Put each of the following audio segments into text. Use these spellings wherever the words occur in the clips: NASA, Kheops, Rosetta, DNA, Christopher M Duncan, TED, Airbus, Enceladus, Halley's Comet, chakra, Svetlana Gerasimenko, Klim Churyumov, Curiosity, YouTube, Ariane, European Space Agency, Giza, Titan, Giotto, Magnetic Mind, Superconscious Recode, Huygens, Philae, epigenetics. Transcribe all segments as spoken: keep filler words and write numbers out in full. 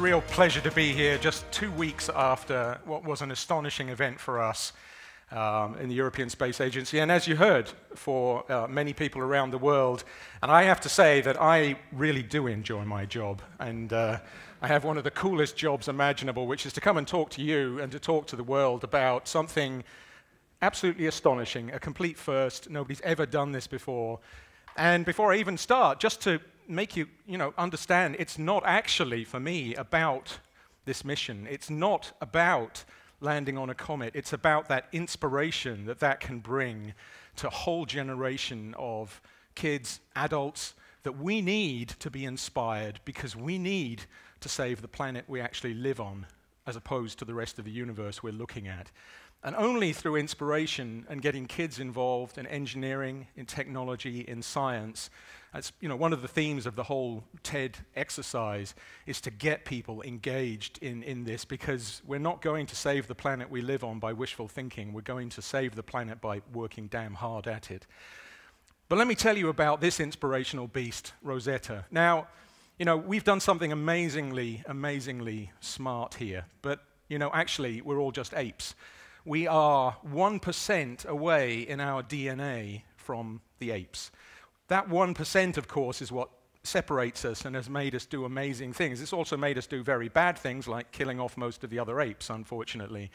It's a real pleasure to be here just two weeks after what was an astonishing event for us um, in the European Space Agency, and as you heard, for uh, many people around the world. And I have to say that I really do enjoy my job, and uh, I have one of the coolest jobs imaginable, which is to come and talk to you and to talk to the world about something absolutely astonishing, a complete first. Nobody's ever done this before. And before I even start, just to make you, you know, understand, it's not actually, for me, about this mission. It's not about landing on a comet. It's about that inspiration that that can bring to a whole generation of kids, adults, that we need to be inspired because we need to save the planet we actually live on, as opposed to the rest of the universe we're looking at. And only through inspiration and getting kids involved in engineering, in technology, in science. That's, you know, one of the themes of the whole TED exercise is to get people engaged in, in this, because we're not going to save the planet we live on by wishful thinking. We're going to save the planet by working damn hard at it. But let me tell you about this inspirational beast, Rosetta. Now, you know, we've done something amazingly, amazingly smart here, but, you know, actually, we're all just apes. We are one percent away in our D N A from the apes. That one percent, of course, is what separates us and has made us do amazing things. It's also made us do very bad things, like killing off most of the other apes, unfortunately.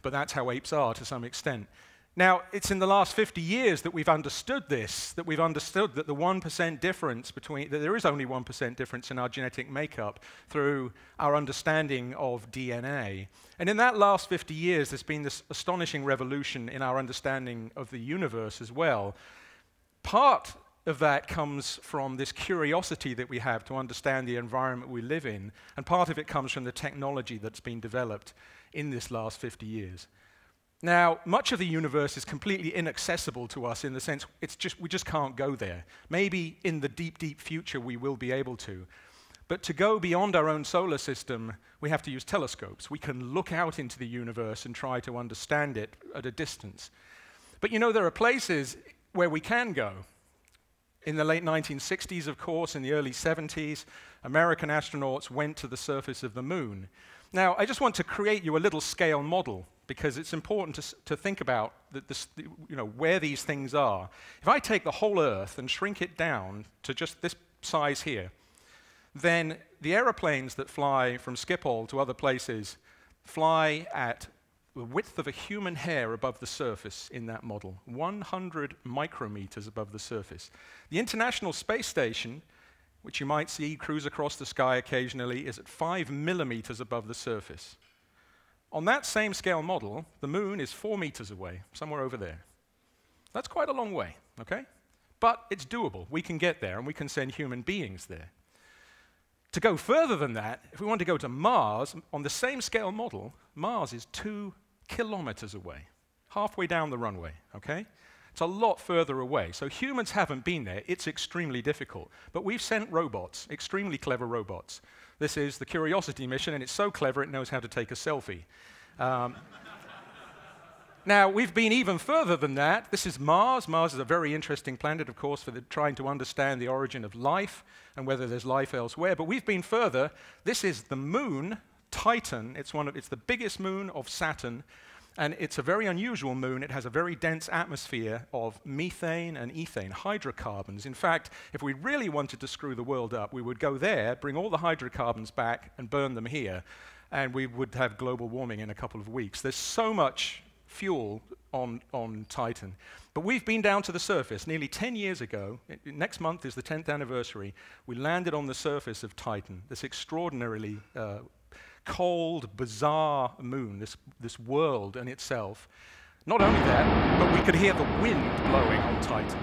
But that's how apes are, to some extent. Now, it's in the last fifty years that we've understood this, that we've understood that the one percent difference between, that there is only one percent difference in our genetic makeup through our understanding of D N A. And in that last fifty years, there's been this astonishing revolution in our understanding of the universe as well. Part of that comes from this curiosity that we have to understand the environment we live in, and part of it comes from the technology that's been developed in this last fifty years. Now, much of the universe is completely inaccessible to us in the sense it's just, we just can't go there. Maybe in the deep, deep future we will be able to. But to go beyond our own solar system, we have to use telescopes. We can look out into the universe and try to understand it at a distance. But you know, there are places where we can go. In the late nineteen sixties, of course, in the early seventies, American astronauts went to the surface of the moon. Now, I just want to create you a little scale model, because it's important to, to think about the, the, you know, where these things are. If I take the whole Earth and shrink it down to just this size here, then the aeroplanes that fly from Schiphol to other places fly at the width of a human hair above the surface in that model, one hundred micrometers above the surface. The International Space Station, which you might see cruise across the sky occasionally, is at five millimeters above the surface. On that same scale model, the moon is four meters away, somewhere over there. That's quite a long way, okay? But it's doable. We can get there, and we can send human beings there. To go further than that, if we want to go to Mars, on the same scale model, Mars is two kilometers away, halfway down the runway, okay? It's a lot further away. So humans haven't been there. It's extremely difficult. But we've sent robots, extremely clever robots. This is the Curiosity mission, and it's so clever it knows how to take a selfie. Um, now, we've been even further than that. This is Mars. Mars is a very interesting planet, of course, for the, trying to understand the origin of life and whether there's life elsewhere. But we've been further. This is the moon, Titan. It's, one of, it's the biggest moon of Saturn. And it's a very unusual moon. It has a very dense atmosphere of methane and ethane, hydrocarbons. In fact, if we really wanted to screw the world up, we would go there, bring all the hydrocarbons back, and burn them here. And we would have global warming in a couple of weeks. There's so much fuel on, on Titan. But we've been down to the surface nearly ten years ago. It, next month is the tenth anniversary. We landed on the surface of Titan, this extraordinarily uh, cold, bizarre moon, this, this world in itself. Not only that, but we could hear the wind blowing on Titan.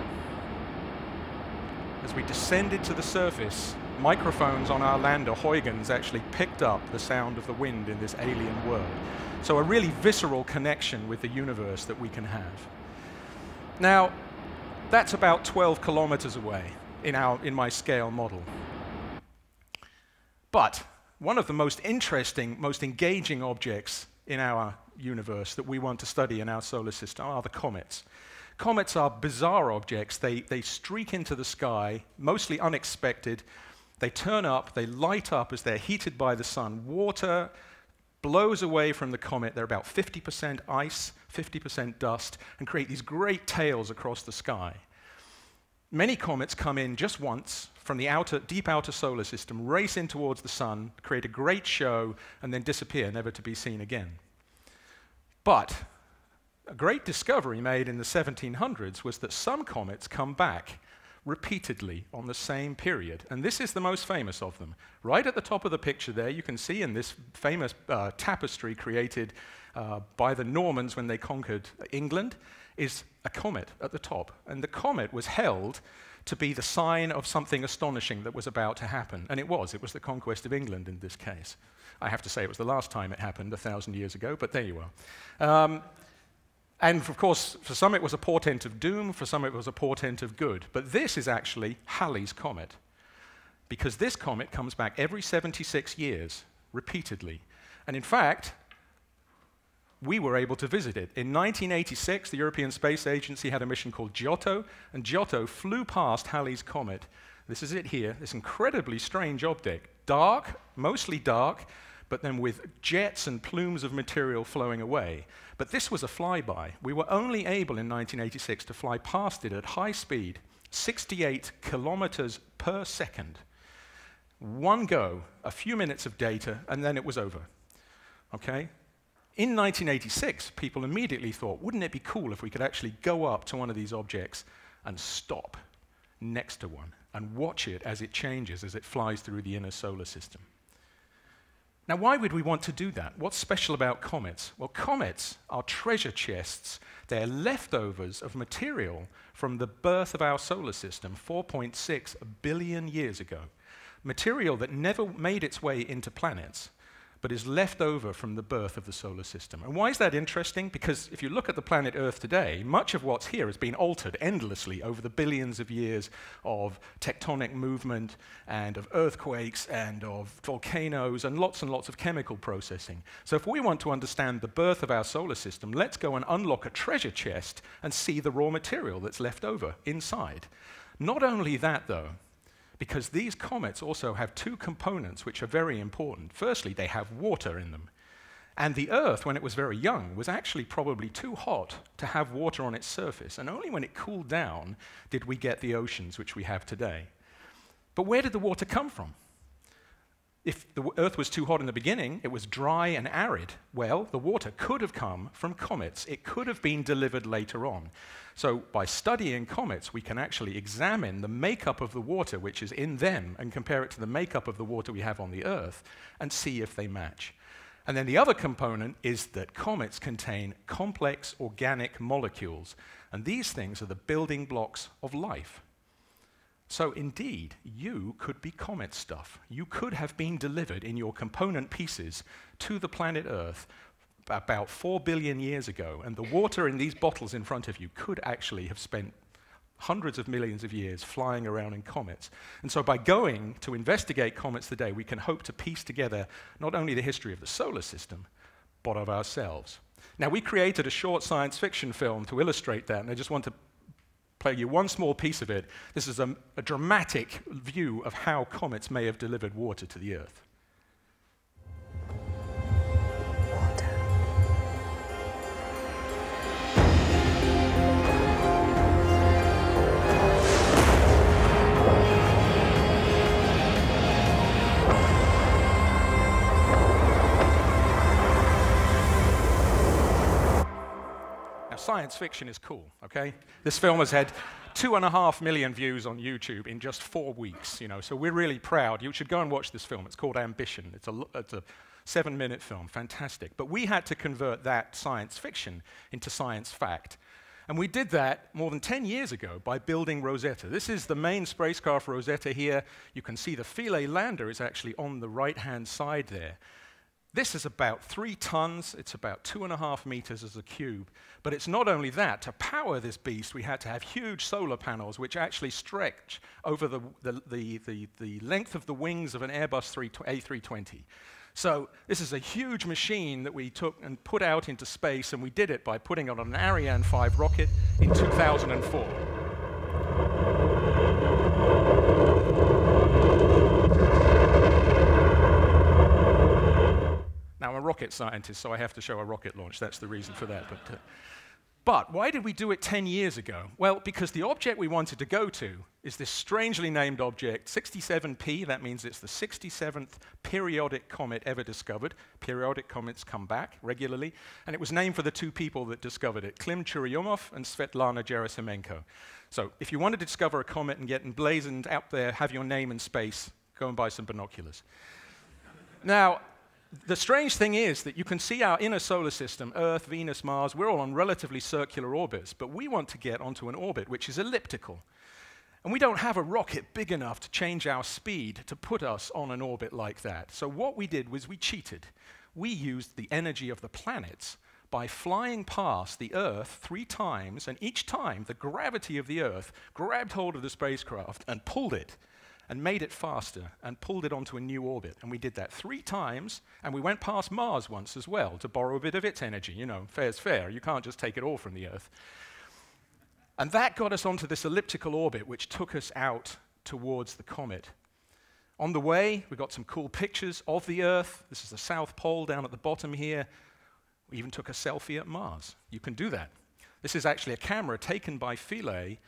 As we descended to the surface, microphones on our lander, Huygens, actually picked up the sound of the wind in this alien world. So a really visceral connection with the universe that we can have. Now, that's about twelve kilometers away in, our, in my scale model. But one of the most interesting, most engaging objects in our universe that we want to study in our solar system are the comets. Comets are bizarre objects. They, they streak into the sky, mostly unexpected. They turn up, they light up as they're heated by the sun. Water blows away from the comet. They're about fifty percent ice, fifty percent dust, and create these great tails across the sky. Many comets come in just once from the outer, deep outer solar system, race in towards the sun, create a great show, and then disappear, never to be seen again. But a great discovery made in the seventeen hundreds was that some comets come back repeatedly on the same period. And this is the most famous of them. Right at the top of the picture there, you can see in this famous uh, tapestry created uh, by the Normans when they conquered England, is a comet at the top. And the comet was held to be the sign of something astonishing that was about to happen. And it was. It was the conquest of England in this case. I have to say it was the last time it happened, a thousand years ago, but there you are. Um, And of course, for some it was a portent of doom, for some it was a portent of good. But this is actually Halley's Comet, because this comet comes back every seventy-six years, repeatedly. And in fact, we were able to visit it. In nineteen eighty-six, the European Space Agency had a mission called Giotto, and Giotto flew past Halley's Comet. This is it here, this incredibly strange object. Dark, mostly dark, but then with jets and plumes of material flowing away. But this was a flyby. We were only able in nineteen eighty-six to fly past it at high speed, sixty-eight kilometers per second. One go, a few minutes of data, and then it was over. Okay? In nineteen eighty-six, people immediately thought, wouldn't it be cool if we could actually go up to one of these objects and stop next to one and watch it as it changes, as it flies through the inner solar system? Now, why would we want to do that? What's special about comets? Well, comets are treasure chests. They're leftovers of material from the birth of our solar system four point six billion years ago. Material that never made its way into planets, but is left over from the birth of the solar system. And why is that interesting? Because if you look at the planet Earth today, much of what's here has been altered endlessly over the billions of years of tectonic movement and of earthquakes and of volcanoes and lots and lots of chemical processing. So if we want to understand the birth of our solar system, let's go and unlock a treasure chest and see the raw material that's left over inside. Not only that, though, because these comets also have two components which are very important. Firstly, they have water in them. And the Earth, when it was very young, was actually probably too hot to have water on its surface. And only when it cooled down did we get the oceans, which we have today. But where did the water come from? If the Earth was too hot in the beginning, it was dry and arid. Well, the water could have come from comets. It could have been delivered later on. So by studying comets, we can actually examine the makeup of the water which is in them and compare it to the makeup of the water we have on the Earth and see if they match. And then the other component is that comets contain complex organic molecules. And these things are the building blocks of life. So indeed, you could be comet stuff. You could have been delivered in your component pieces to the planet Earth about four billion years ago, and the water in these bottles in front of you could actually have spent hundreds of millions of years flying around in comets. And so by going to investigate comets today, we can hope to piece together not only the history of the solar system, but of ourselves. Now, we created a short science fiction film to illustrate that, and I just want to play you one small piece of it. This is a, a dramatic view of how comets may have delivered water to the Earth. Water. Science fiction is cool, okay? This film has had two and a half million views on YouTube in just four weeks, you know, so we're really proud. You should go and watch this film. It's called Ambition. It's a, it's a seven-minute film, fantastic. But we had to convert that science fiction into science fact. And we did that more than ten years ago by building Rosetta. This is the main spacecraft Rosetta here. You can see the Philae lander is actually on the right-hand side there. This is about three tons, it's about two and a half meters as a cube. But it's not only that, to power this beast we had to have huge solar panels which actually stretch over the, the, the, the, the length of the wings of an Airbus A three twenty. So this is a huge machine that we took and put out into space, and we did it by putting it on an Ariane five rocket in two thousand four. I'm a rocket scientist, so I have to show a rocket launch. That's the reason for that. But, uh, but why did we do it ten years ago? Well, because the object we wanted to go to is this strangely named object, sixty-seven P. That means it's the sixty-seventh periodic comet ever discovered. Periodic comets come back regularly. And it was named for the two people that discovered it, Klim Churyumov and Svetlana Gerasimenko. So if you wanted to discover a comet and get emblazoned out there, have your name in space, go and buy some binoculars. Now, the strange thing is that you can see our inner solar system, Earth, Venus, Mars, we're all on relatively circular orbits, but we want to get onto an orbit which is elliptical. And we don't have a rocket big enough to change our speed to put us on an orbit like that. So what we did was we cheated. We used the energy of the planets by flying past the Earth three times, and each time the gravity of the Earth grabbed hold of the spacecraft and pulled it, and made it faster, and pulled it onto a new orbit. And we did that three times, and we went past Mars once as well, to borrow a bit of its energy. You know, fair's fair. You can't just take it all from the Earth. And that got us onto this elliptical orbit, which took us out towards the comet. On the way, we got some cool pictures of the Earth. This is the South Pole down at the bottom here. We even took a selfie at Mars. You can do that. This is actually a camera taken by Philae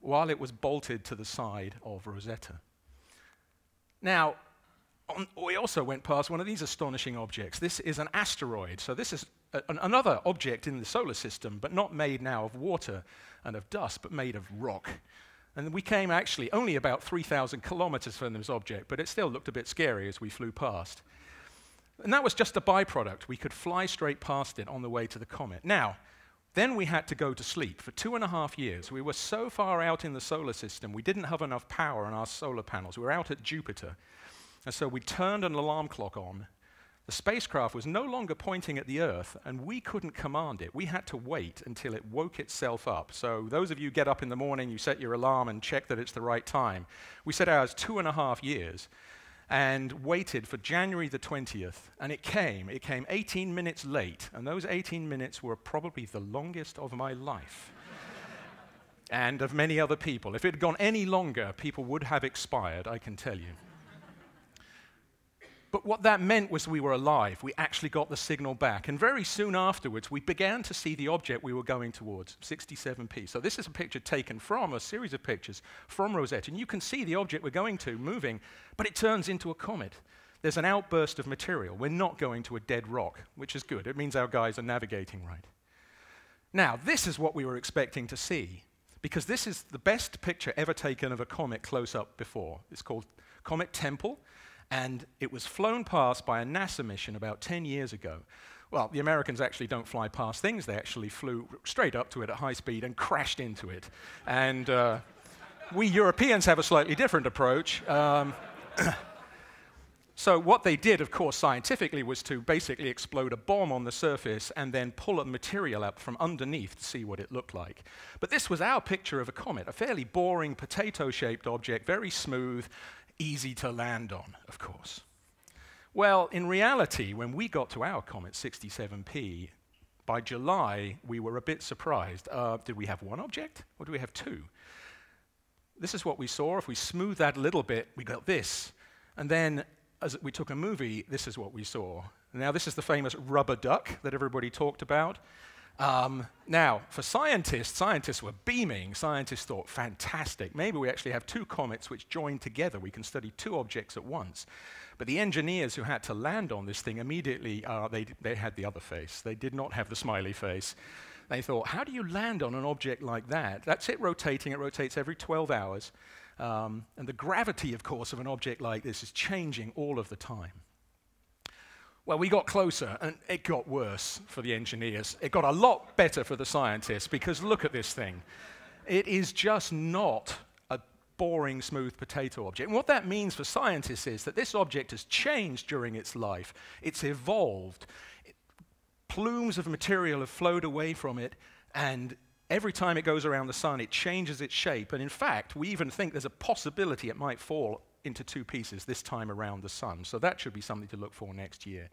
while it was bolted to the side of Rosetta. Now, on, we also went past one of these astonishing objects. This is an asteroid. So this is a, an, another object in the solar system, but not made now of water and of dust, but made of rock. And we came actually only about three thousand kilometers from this object, but it still looked a bit scary as we flew past. And that was just a byproduct. We could fly straight past it on the way to the comet. Now, then we had to go to sleep. For two and a half years, we were so far out in the solar system, we didn't have enough power on our solar panels. We were out at Jupiter. And so we turned an alarm clock on. The spacecraft was no longer pointing at the Earth, and we couldn't command it. We had to wait until it woke itself up. So those of you who get up in the morning, you set your alarm and check that it's the right time. We set ours two and a half years and waited for January the twentieth, and it came. It came eighteen minutes late, and those eighteen minutes were probably the longest of my life and of many other people. If it had gone any longer, people would have expired, I can tell you. But what that meant was we were alive. We actually got the signal back, and very soon afterwards, we began to see the object we were going towards, sixty-seven P. So this is a picture taken from, a series of pictures from Rosetta, and you can see the object we're going to moving, but it turns into a comet. There's an outburst of material. We're not going to a dead rock, which is good. It means our guys are navigating right. Now, this is what we were expecting to see, because this is the best picture ever taken of a comet close up before. It's called Comet Temple. And it was flown past by a NASA mission about ten years ago. Well, the Americans actually don't fly past things. They actually flew straight up to it at high speed and crashed into it. And uh, we Europeans have a slightly different approach. Um, so what they did, of course, scientifically, was to basically explode a bomb on the surface and then pull a material up from underneath to see what it looked like. But this was our picture of a comet, a fairly boring potato-shaped object, very smooth, easy to land on, of course. Well, in reality, when we got to our comet, sixty-seven P, by July, we were a bit surprised. Uh, did we have one object, or do we have two? This is what we saw. If we smooth that a little bit, we got this. And then, as we took a movie, this is what we saw. Now, this is the famous rubber duck that everybody talked about. Um, now, for scientists, scientists were beaming. Scientists thought, fantastic. Maybe we actually have two comets which join together. We can study two objects at once. But the engineers who had to land on this thing immediately, uh, they, they had the other face. They did not have the smiley face. They thought, how do you land on an object like that? That's it rotating. It rotates every twelve hours. Um, and the gravity, of course, of an object like this is changing all of the time. Well, we got closer, and it got worse for the engineers. It got a lot better for the scientists, because look at this thing. It is just not a boring, smooth potato object. And what that means for scientists is that this object has changed during its life. It's evolved. It, plumes of material have flowed away from it, and every time it goes around the sun, it changes its shape. And in fact, we even think there's a possibility it might fall into two pieces, this time around the sun. So that should be something to look for next year.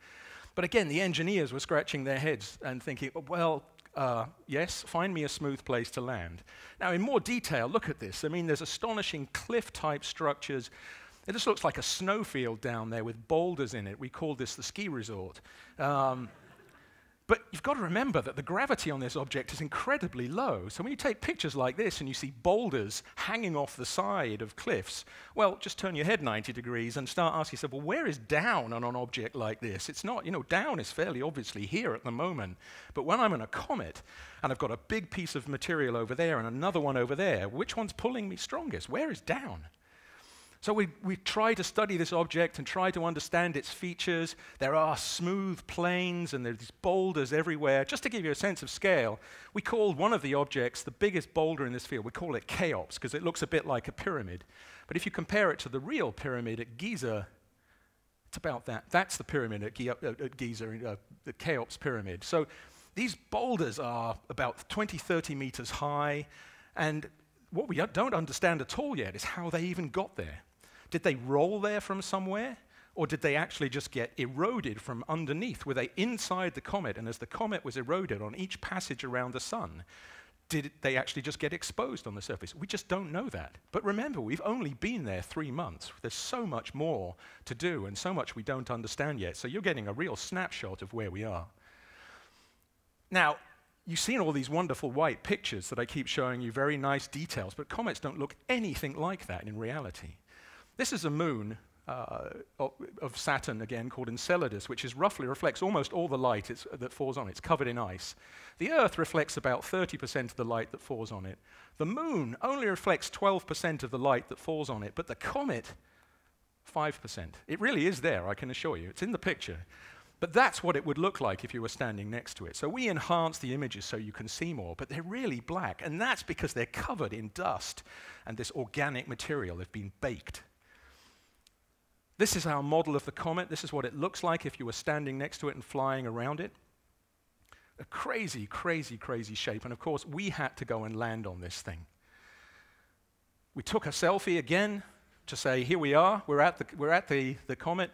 But again, the engineers were scratching their heads and thinking, well, uh, yes, find me a smooth place to land. Now, in more detail, look at this. I mean, there's astonishing cliff-type structures. It just looks like a snowfield down there with boulders in it. We call this the ski resort. Um, but you've got to remember that the gravity on this object is incredibly low. So when you take pictures like this and you see boulders hanging off the side of cliffs, well, just turn your head ninety degrees and start asking yourself, well, where is down on an object like this? It's not, you know, down is fairly obviously here at the moment. But when I'm on a comet and I've got a big piece of material over there and another one over there, which one's pulling me strongest? Where is down? So we, we try to study this object and try to understand its features. There are smooth plains and there's these boulders everywhere. Just to give you a sense of scale, we called one of the objects, the biggest boulder in this field, we call it Kheops because it looks a bit like a pyramid. But if you compare it to the real pyramid at Giza, it's about that. That's the pyramid at, Ge uh, at Giza, uh, the Kheops pyramid. So these boulders are about twenty, thirty meters high, and what we don't understand at all yet is how they even got there. Did they roll there from somewhere, or did they actually just get eroded from underneath? Were they inside the comet, and as the comet was eroded on each passage around the sun, did they actually just get exposed on the surface? We just don't know that. But remember, we've only been there three months. There's so much more to do, and so much we don't understand yet. So you're getting a real snapshot of where we are. Now, you've seen all these wonderful white pictures that I keep showing you, very nice details, but comets don't look anything like that in reality. This is a moon uh, of Saturn, again, called Enceladus, which is roughly reflects almost all the light it's, that falls on it. It's covered in ice. The Earth reflects about thirty percent of the light that falls on it. The moon only reflects twelve percent of the light that falls on it, but the comet, five percent. It really is there, I can assure you. It's in the picture. But that's what it would look like if you were standing next to it. So we enhance the images so you can see more, but they're really black, and that's because they're covered in dust and this organic material. They've been baked. This is our model of the comet. This is what it looks like if you were standing next to it and flying around it. A crazy, crazy, crazy shape, and of course, we had to go and land on this thing. We took a selfie again to say, here we are, we're at the, we're at the, the comet.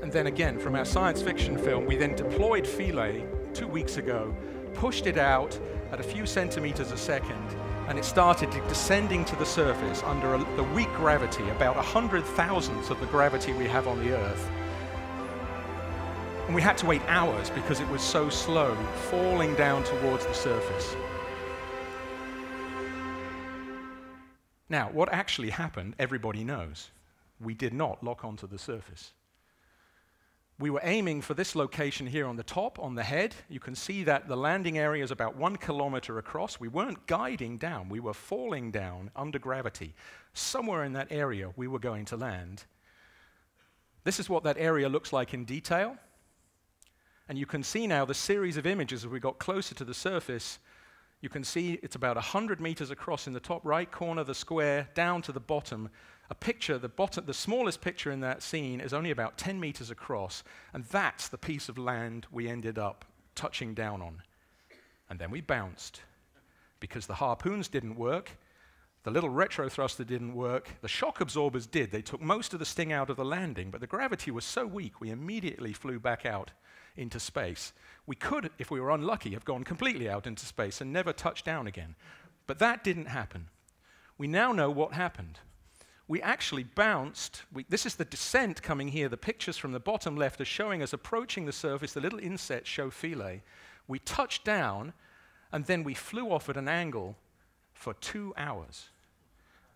And then again, from our science fiction film, we then deployed Philae two weeks ago, pushed it out at a few centimeters a second, and it started descending to the surface under a, the weak gravity, about a hundred thousandths of the gravity we have on the Earth. And we had to wait hours because it was so slow, falling down towards the surface. Now, what actually happened, everybody knows. We did not lock onto the surface. We were aiming for this location here on the top, on the head. You can see that the landing area is about one kilometer across. We weren't guiding down. We were falling down under gravity. Somewhere in that area we were going to land. This is what that area looks like in detail. And you can see now the series of images as we got closer to the surface. You can see it's about one hundred meters across in the top right corner, the square, down to the bottom. A picture, the, bottom, the smallest picture in that scene is only about ten meters across, and that's the piece of land we ended up touching down on. And then we bounced, because the harpoons didn't work, the little retro thruster didn't work, the shock absorbers did. They took most of the sting out of the landing, but the gravity was so weak, we immediately flew back out into space. We could, if we were unlucky, have gone completely out into space and never touched down again. But that didn't happen. We now know what happened. We actually bounced. We, this is the descent coming here. The pictures from the bottom left are showing us approaching the surface. The little insets show Philae. We touched down, and then we flew off at an angle for two hours.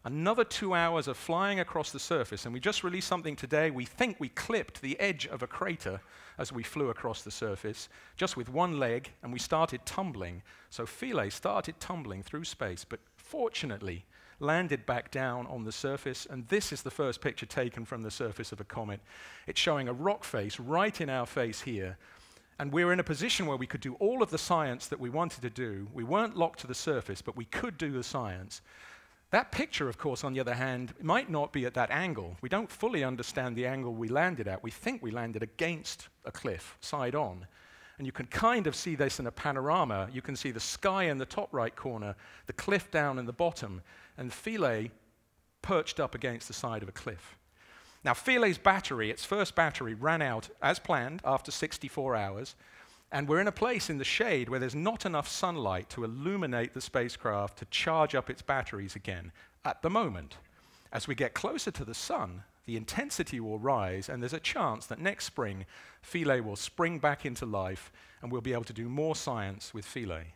Another two hours of flying across the surface, and we just released something today. We think we clipped the edge of a crater as we flew across the surface, just with one leg, and we started tumbling. So Philae started tumbling through space, but fortunately landed back down on the surface, and this is the first picture taken from the surface of a comet. It's showing a rock face right in our face here, and we were in a position where we could do all of the science that we wanted to do. We weren't locked to the surface, but we could do the science. That picture, of course, on the other hand, might not be at that angle. We don't fully understand the angle we landed at. We think we landed against a cliff, side on. And you can kind of see this in a panorama. You can see the sky in the top right corner, the cliff down in the bottom, and Philae perched up against the side of a cliff. Now, Philae's battery, its first battery, ran out as planned after sixty-four hours. And we're in a place in the shade where there's not enough sunlight to illuminate the spacecraft to charge up its batteries again at the moment. As we get closer to the sun, the intensity will rise, and there's a chance that next spring, Philae will spring back into life, and we'll be able to do more science with Philae.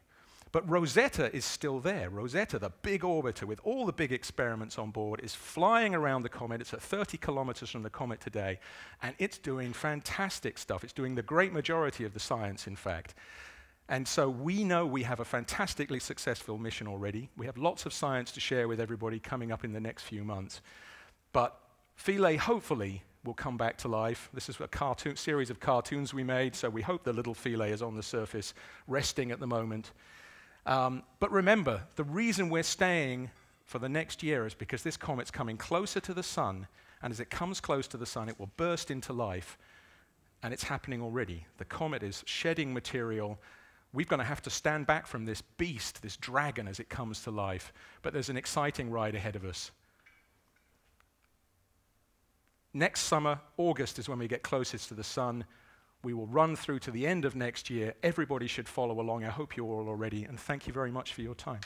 But Rosetta is still there. Rosetta, the big orbiter with all the big experiments on board, is flying around the comet. It's at thirty kilometers from the comet today, and it's doing fantastic stuff. It's doing the great majority of the science, in fact. And so we know we have a fantastically successful mission already. We have lots of science to share with everybody coming up in the next few months. But Philae, hopefully, will come back to life. This is a cartoon, series of cartoons we made, so we hope the little Philae is on the surface, resting at the moment. Um, but remember, the reason we're staying for the next year is because this comet's coming closer to the sun, and as it comes close to the sun, it will burst into life, and it's happening already. The comet is shedding material. We're going to have to stand back from this beast, this dragon, as it comes to life, but there's an exciting ride ahead of us. Next summer, August, is when we get closest to the sun. We will run through to the end of next year. Everybody should follow along. I hope you all already, and thank you very much for your time.